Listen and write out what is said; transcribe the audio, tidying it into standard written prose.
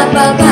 ba ba ba.